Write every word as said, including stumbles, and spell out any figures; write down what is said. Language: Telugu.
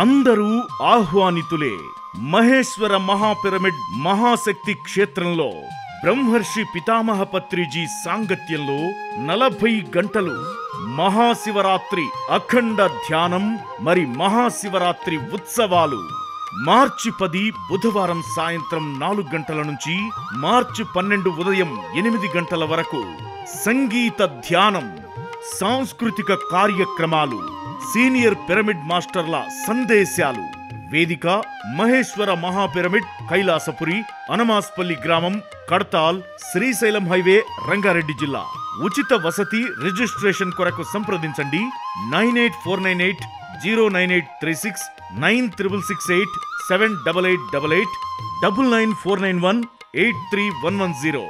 అందరూ ఆహ్వానితులే. మహేశ్వర మహాపిరమిడ్ మహాశక్తి క్షేత్రంలో బ్రహ్మర్షి పితామహ పత్రిజీ సాంగత్యంలో నలభై గంటలు మహాశివరాత్రి అఖండ ధ్యానం మరి మహాశివరాత్రి ఉత్సవాలు మార్చి పది బుధవారం సాయంత్రం నాలుగు గంటల నుంచి మార్చి పన్నెండు ఉదయం ఎనిమిది గంటల వరకు సంగీత ధ్యానం, సాంస్కృతిక కార్యక్రమాలు, సీనియర్ పిరమిడ్ మాస్టర్ల సందేశాలు. వేదిక మహేశ్వర మహాపిరమిడ్, కైలాసపురి, అనమాస్పల్లి గ్రామం, కడతాల్, శ్రీశైలం హైవే, రంగారెడ్డి జిల్లా. ఉచిత వసతి రిజిస్ట్రేషన్ కొరకు సంప్రదించండి nine eight four nine eight zero nine eight three six, nine triple six eight seven double eight double eight, double nine four nine one eight three one one zero.